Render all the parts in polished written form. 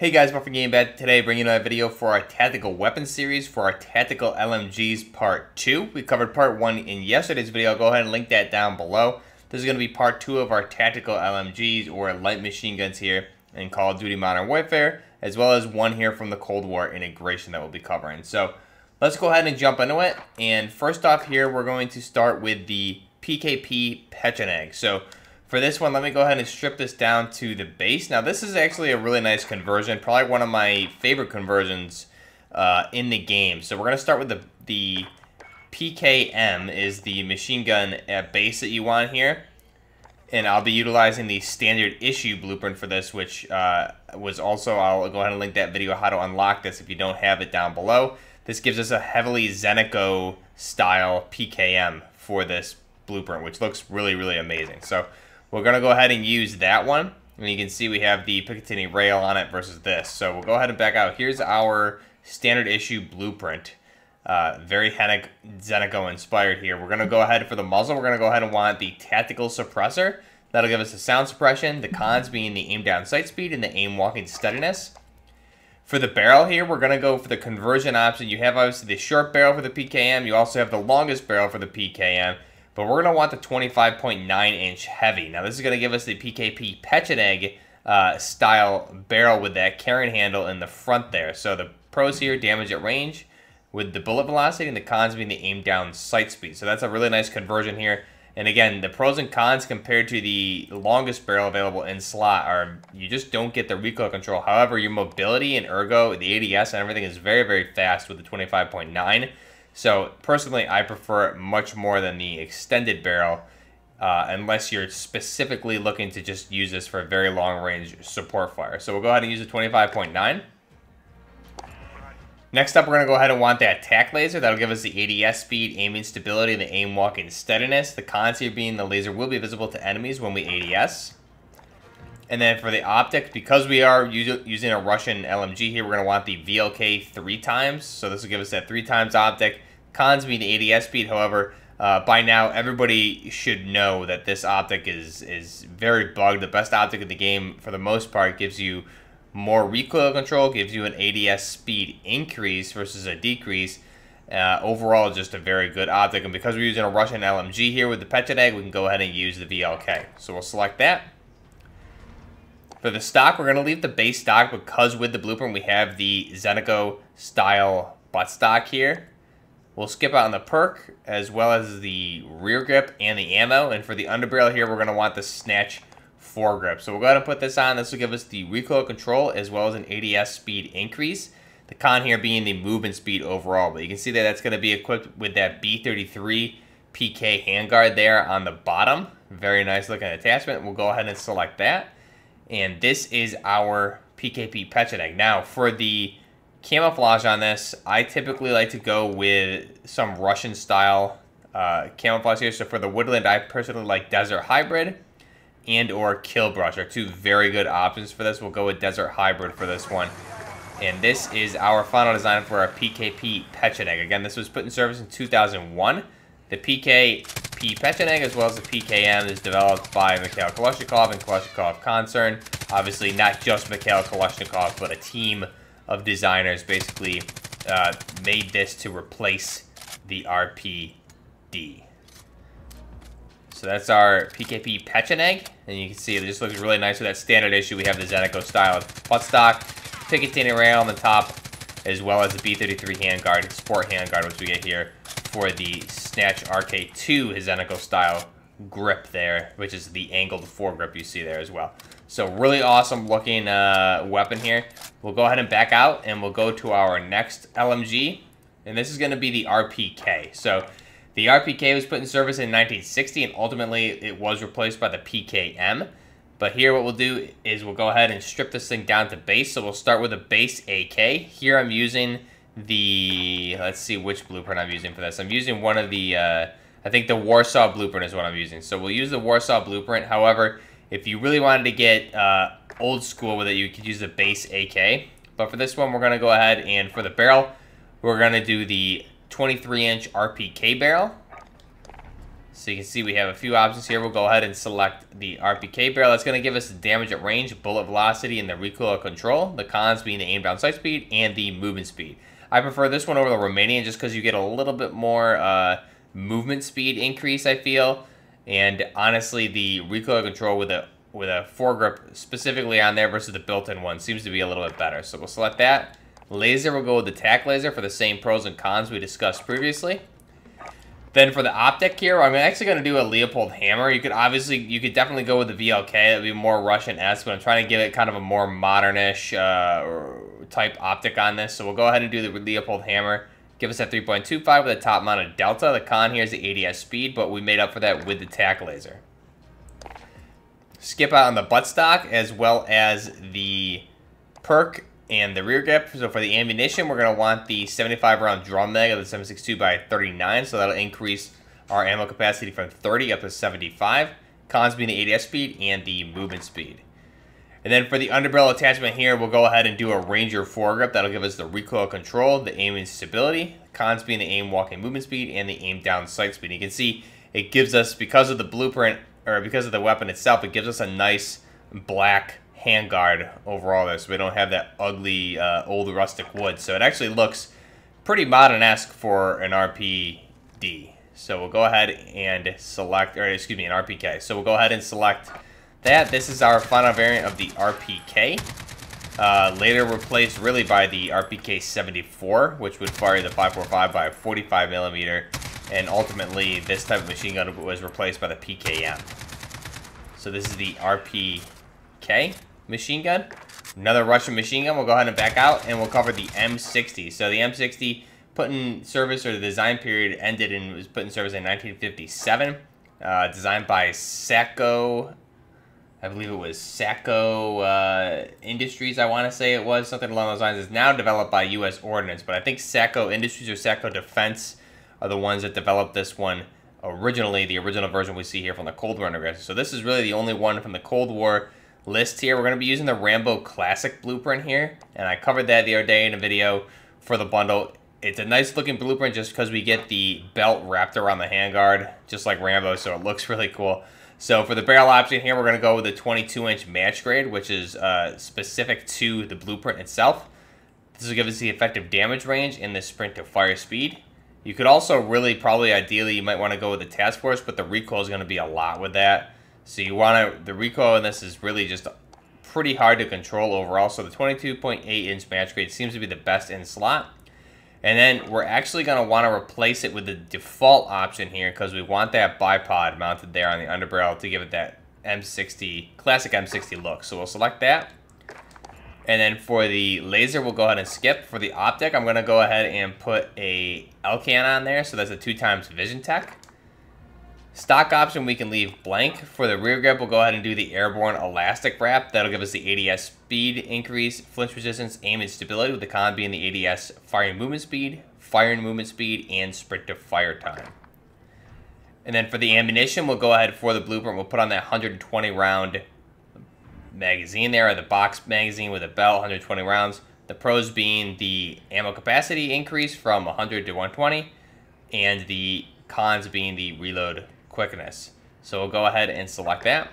Hey guys, Mark from Game Bed. Today bringing another video for our Tactical Weapons series for our Tactical LMGs Part 2. We covered Part 1 in yesterday's video. I'll go ahead and link that down below. This is going to be Part 2 of our Tactical LMGs or light machine guns here in Call of Duty Modern Warfare, as well as one here from the Cold War integration that we'll be covering. So let's go ahead and jump into it. And first off here, we're going to start with the PKP Pecheneg. So for this one, let me go ahead and strip this down to the base. Now, this is actually a really nice conversion, probably one of my favorite conversions in the game. So we're going to start with the PKM is the machine gun at base that you want here. And I'll be utilizing the standard issue blueprint for this, which was also, I'll go ahead and link that video how to unlock this if you don't have it down below. This gives us a heavily Zenico style PKM for this blueprint, which looks really, really amazing. So we're going to go ahead and use that one. And you can see we have the Picatinny rail on it versus this. So we'll go ahead and back out. Here's our standard issue blueprint. Very Zenico inspired here. We're going to go ahead for the muzzle. We're going to go ahead and want the tactical suppressor. That'll give us the sound suppression, the cons being the aim down sight speed and the aim walking steadiness. For the barrel here, we're going to go for the conversion option. You have obviously the short barrel for the PKM. You also have the longest barrel for the PKM. But we're going to want the 25.9-inch heavy. Now, this is going to give us the PKP Pecheneg style barrel with that carrying handle in the front there. So the pros here, damage at range with the bullet velocity, and the cons being the aim down sight speed. So that's a really nice conversion here. And again, the pros and cons compared to the longest barrel available in slot are you just don't get the recoil control. However, your mobility and ergo, the ADS and everything is very, very fast with the 25.9. So personally, I prefer it much more than the extended barrel, unless you're specifically looking to just use this for very long range support fire. So we'll go ahead and use the 25.9. Next up, we're going to go ahead and want that tack laser. That'll give us the ADS speed, aiming stability, and the aim walking steadiness. The cons here being the laser will be visible to enemies when we ADS. And then for the optics, because we are using a Russian LMG here, we're going to want the VLK 3x. So this will give us that 3x optic. Cons being the ADS speed. However, by now, everybody should know that this optic is very bugged. The best optic in the game, for the most part, gives you more recoil control, gives you an ADS speed increase versus a decrease. Overall, just a very good optic. And because we're using a Russian LMG here with the Pecheneg, we can go ahead and use the VLK. So we'll select that. For the stock, we're going to leave the base stock because with the blueprint, we have the Zenico style butt stock here. We'll skip out on the perk as well as the rear grip and the ammo. And for the underbarrel here, we're going to want the snatch foregrip. So we'll go ahead and put this on. This will give us the recoil control as well as an ADS speed increase. The con here being the movement speed overall. But you can see that that's going to be equipped with that B33 PK handguard there on the bottom. Very nice looking attachment. We'll go ahead and select that. And this is our PKP Pecheneg. Now, for the camouflage on this, I typically like to go with some Russian-style camouflage here. So for the woodland, I personally like Desert Hybrid and or Kill Brush are two very good options for this. We'll go with Desert Hybrid for this one. And this is our final design for our PKP Pecheneg. Again, this was put in service in 2001. The PKP Pecheneg, as well as the PKM, is developed by Mikhail Kalashnikov and Kalashnikov Concern. Obviously, not just Mikhail Kalashnikov, but a team of designers basically made this to replace the RPD. So that's our PKP Pecheneg, and you can see it just looks really nice with that standard issue. We have the Zenico style buttstock, Picatinny rail on the top, as well as the B33 handguard, sport handguard, which we get here, for the Snatch RK2 Zenico style grip there, which is the angled foregrip you see there as well. So really awesome looking weapon here. We'll go ahead and back out and we'll go to our next LMG. And this is going to be the RPK. So the RPK was put in service in 1960 and ultimately it was replaced by the PKM. But here what we'll do is we'll go ahead and strip this thing down to base. So we'll start with a base AK. Here I'm using the, let's see which blueprint I'm using for this. I'm using one of the, I think the Warsaw blueprint is what I'm using. So we'll use the Warsaw blueprint. However, if you really wanted to get old school with it, you could use the base AK. But for this one, we're going to go ahead and for the barrel, we're going to do the 23-inch RPK barrel. So you can see we have a few options here. We'll go ahead and select the RPK barrel. That's going to give us the damage at range, bullet velocity, and the recoil control. The cons being the aim down sight speed and the movement speed. I prefer this one over the Romanian just because you get a little bit more movement speed increase, I feel. And honestly, the recoil control with a foregrip specifically on there versus the built-in one seems to be a little bit better. So we'll select that. Laser, we'll go with the tac laser for the same pros and cons we discussed previously. Then for the optic here, I'm actually going to do a Leupold hammer. You could definitely go with the VLK. That would be more Russian-esque, but I'm trying to give it kind of a more modernish type optic on this. So we'll go ahead and do the Leupold hammer. Give us a 3.25 with a top-mounted Delta. The con here is the ADS speed, but we made up for that with the tac laser. Skip out on the buttstock as well as the perk and the rear grip. So for the ammunition, we're going to want the 75 round drum mag of the 7.62 by 39. So that'll increase our ammo capacity from 30 up to 75. Cons being the ADS speed and the movement speed. And then for the underbarrel attachment here, we'll go ahead and do a Ranger foregrip. That'll give us the recoil control, the aim and stability. Cons being the aim walking movement speed and the aim down sight speed. You can see it gives us, because of the blueprint or because of the weapon itself, it gives us a nice black handguard overall there, so we don't have that ugly old rustic wood. So it actually looks pretty modern-esque for an RPD. So we'll go ahead and select, or excuse me, an RPK. So we'll go ahead and select that. This is our final variant of the RPK. Later replaced really by the RPK-74, which would fire the 5.45 by 45 millimeter, and ultimately this type of machine gun was replaced by the PKM. So this is the RPK machine gun, another Russian machine gun. We'll go ahead and back out, and we'll cover the M60. So the M60 put in service, or the design period ended and was put in service in 1957. Designed by SACO, I believe it was SACO Industries, I want to say it was, something along those lines. It's now developed by U.S. Ordnance, but I think SACO Industries or SACO Defense are the ones that developed this one originally, the original version we see here from the Cold War aggressors. So this is really the only one from the Cold War list here. We're going to be using the Rambo Classic blueprint here, and I covered that the other day in a video for the bundle. It's a nice looking blueprint just because we get the belt wrapped around the handguard, just like Rambo, so it looks really cool. So for the barrel option here, we're going to go with the 22-inch match grade, which is specific to the blueprint itself. This will give us the effective damage range and the sprint to fire speed. You could also really, probably ideally, you might want to go with the task force, but the recoil is going to be a lot with that. So you want to, the recoil in this is really just pretty hard to control overall. So the 22.8-inch match grade seems to be the best in slot. And then we're actually going to want to replace it with the default option here because we want that bipod mounted there on the underbarrel to give it that M60, classic M60 look. So we'll select that. And then for the laser, we'll go ahead and skip. For the optic, I'm going to go ahead and put a L-CAN on there. So that's a 2x vision tech. Stock option, we can leave blank. For the rear grip, we'll go ahead and do the airborne elastic wrap. That'll give us the ADS speed increase, flinch resistance, aim, and stability, with the con being the ADS firing movement speed, and sprint to fire time. And then for the ammunition, we'll go ahead for the blueprint. We'll put on that 120 round magazine there, or the box magazine with a belt, 120 rounds. The pros being the ammo capacity increase from 100 to 120, and the cons being the reload quickness. So we'll go ahead and select that.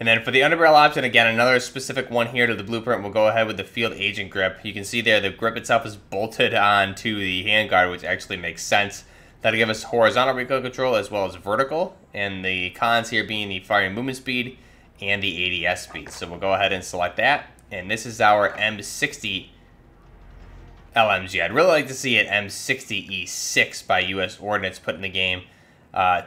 And then for the underbarrel option, again, another specific one here to the blueprint, we'll go ahead with the field agent grip. You can see there the grip itself is bolted onto the handguard, which actually makes sense. That'll give us horizontal recoil control as well as vertical, and the cons here being the firing movement speed and the ADS speed. So we'll go ahead and select that. And this is our M60 LMG. I'd really like to see an M60E6 by U.S. Ordnance put in the game.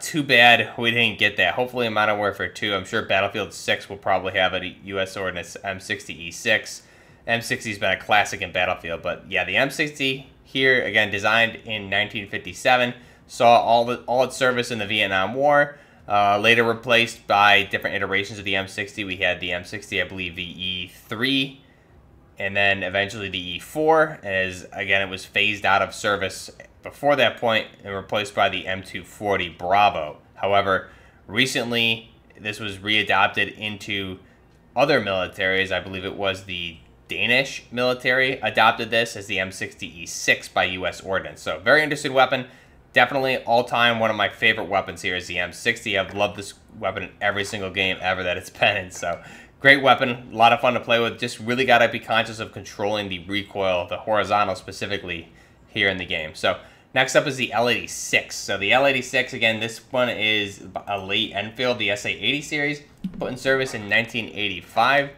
Too bad we didn't get that. Hopefully in Modern Warfare 2, I'm sure Battlefield 6 will probably have a U.S. Ordnance M60E6. M60's been a classic in Battlefield, but yeah, the M60 here, again, designed in 1957, saw all its service in the Vietnam War. Later replaced by different iterations of the M60. We had the M60, I believe, the E3, and then eventually the E4. As again, it was phased out of service before that point and replaced by the M240 Bravo. However, recently this was readopted into other militaries. I believe it was the Danish military adopted this as the M60E6 by U.S. Ordnance. So very interesting weapon. Definitely all-time one of my favorite weapons here is the M60. I've loved this weapon in every single game ever that it's been in. So great weapon, a lot of fun to play with. Just really got to be conscious of controlling the recoil, the horizontal specifically here in the game. So next up is the L86. So the L86, again, this one is a late Enfield, the SA80 series, put in service in 1985.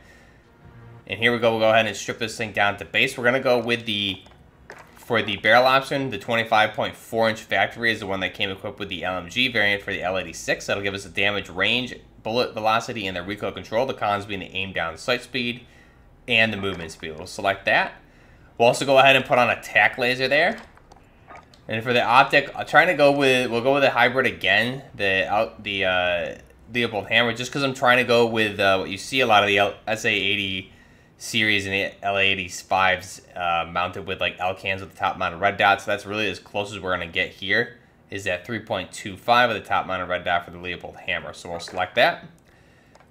And here we go. We'll go ahead and strip this thing down to base. We're going to go with the, for the barrel option, the 25.4-inch factory is the one that came equipped with the LMG variant for the L86. That'll give us a damage range, bullet velocity, and the recoil control. The cons being the aim down sight speed and the movement speed. We'll select that. We'll also go ahead and put on a tack laser there. And for the optic, I'm trying to go with, we'll go with the hybrid again, the Leupold hammer, just because I'm trying to go with what you see a lot of the SA80 series and the L85s mounted with like L-CANs with the top mounted red dot. So that's really as close as we're going to get here is that 3.25 of the top mounted red dot for the Leupold hammer. So we'll select that.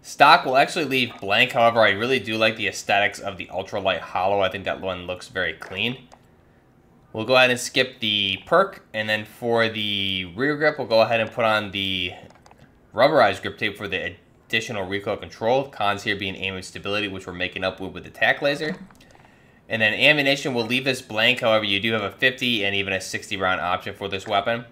Stock will actually leave blank. However, I really do like the aesthetics of the ultralight hollow. I think that one looks very clean. We'll go ahead and skip the perk. And then for the rear grip, we'll go ahead and put on the rubberized grip tape for the additional recoil control, cons here being aim and stability, which we're making up with the tack laser. And then ammunition will leave this blank. However, you do have a 50 and even a 60 round option for this weapon.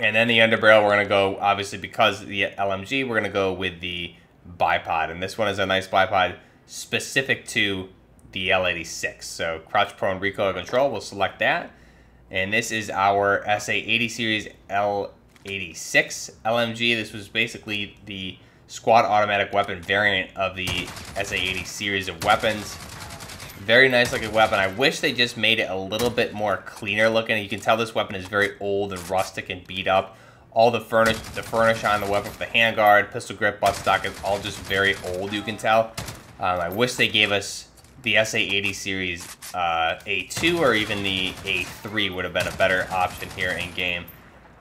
And then the underbarrel, we're going to go, obviously because of the LMG, we're going to go with the bipod. And this one is a nice bipod specific to the L86. So crouch prone recoil control, we'll select that. And this is our SA80 series L86 LMG. This was basically the squad automatic weapon variant of the SA80 series of weapons. Very nice looking weapon. I wish they just made it a little bit more cleaner looking. You can tell this weapon is very old and rustic and beat up. All the furnish on the weapon for the handguard, pistol grip, buttstock is all just very old, you can tell. I wish they gave us the SA80 series A2 or even the A3 would have been a better option here in game.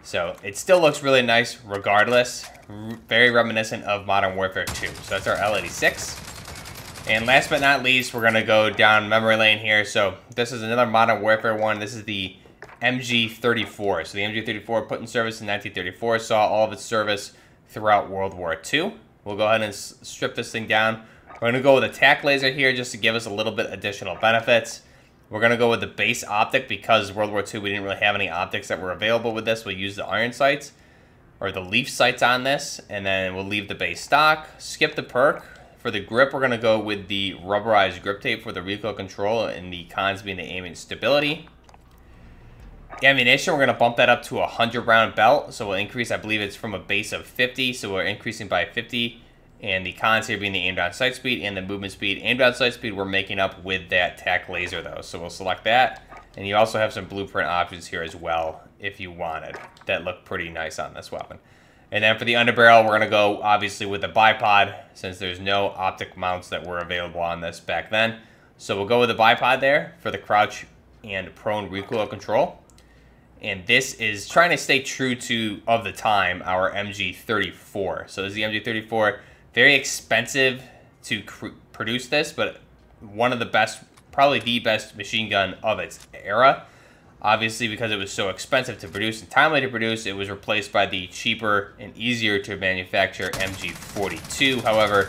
So it still looks really nice regardless. Very reminiscent of Modern Warfare 2. So that's our L86. And last but not least, we're going to go down memory lane here. So this is another Modern Warfare one. This is the MG 34. So the MG 34, put in service in 1934, saw all of its service throughout World War II. We'll go ahead and strip this thing down. We're going to go with a tack laser here just to give us a little bit additional benefits. We're going to go with the base optic because World War II, we didn't really have any optics that were available with this. We'll use the iron sights or the leaf sights on this, and then we'll leave the base stock. Skip the perk. For the grip, we're going to go with the rubberized grip tape for the recoil control and the cons being the aim and stability. Ammunition, we're going to bump that up to a 100 round belt. So we'll increase, I believe it's from a base of 50. So we're increasing by 50. And the cons here being the aim down sight speed and the movement speed. Aim down sight speed we're making up with that tack laser though. So we'll select that. And you also have some blueprint options here as well if you wanted. That look pretty nice on this weapon. And then for the underbarrel, we're going to go obviously with the bipod since there's no optic mounts that were available on this back then. So we'll go with the bipod there for the crouch and prone recoil control. And this is trying to stay true to, of the time, our MG 34. So this is the MG 34. Very expensive to produce this, but one of the best, probably the best machine gun of its era. Obviously, because it was so expensive to produce and timely to produce, it was replaced by the cheaper and easier to manufacture MG42. However,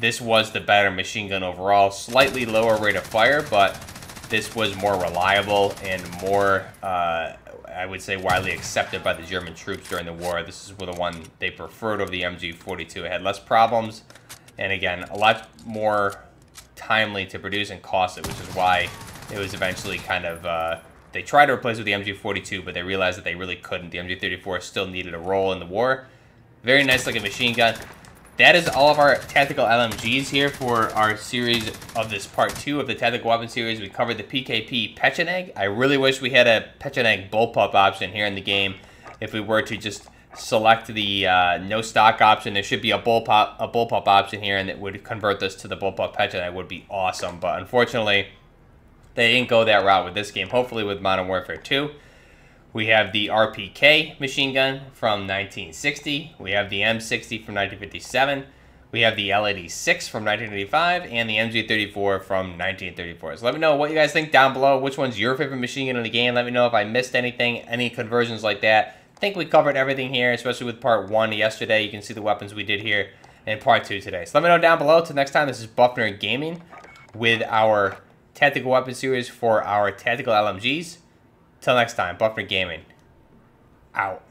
this was the better machine gun overall. Slightly lower rate of fire, but this was more reliable and more, I would say, widely accepted by the German troops during the war. This is the one they preferred over the MG42. It had less problems, and again, a lot more timely to produce and cost it, which is why it was eventually kind of, they tried to replace it with the MG42, but they realized that they really couldn't. The MG34 still needed a role in the war. Very nice looking machine gun. That is all of our tactical LMGs here for our series of this part 2 of the tactical weapon series. We covered the PKP Pecheneg. I really wish we had a Pecheneg bullpup option here in the game. If we were to just select the no stock option, there should be a bullpup option here, and it would convert this to the bullpup Pecheneg. It would be awesome, but unfortunately, they didn't go that route with this game. Hopefully, with Modern Warfare 2. We have the RPK machine gun from 1960. We have the M60 from 1957. We have the L86 from 1985 and the MG34 from 1934. So let me know what you guys think down below. Which one's your favorite machine gun in the game? Let me know if I missed anything, any conversions like that. I think we covered everything here, especially with part 1 yesterday. You can see the weapons we did here in part 2 today. So let me know down below. Till next time, this is Buffner Gaming with our tactical weapon series for our tactical LMGs. Till next time, Buffner Gaming out.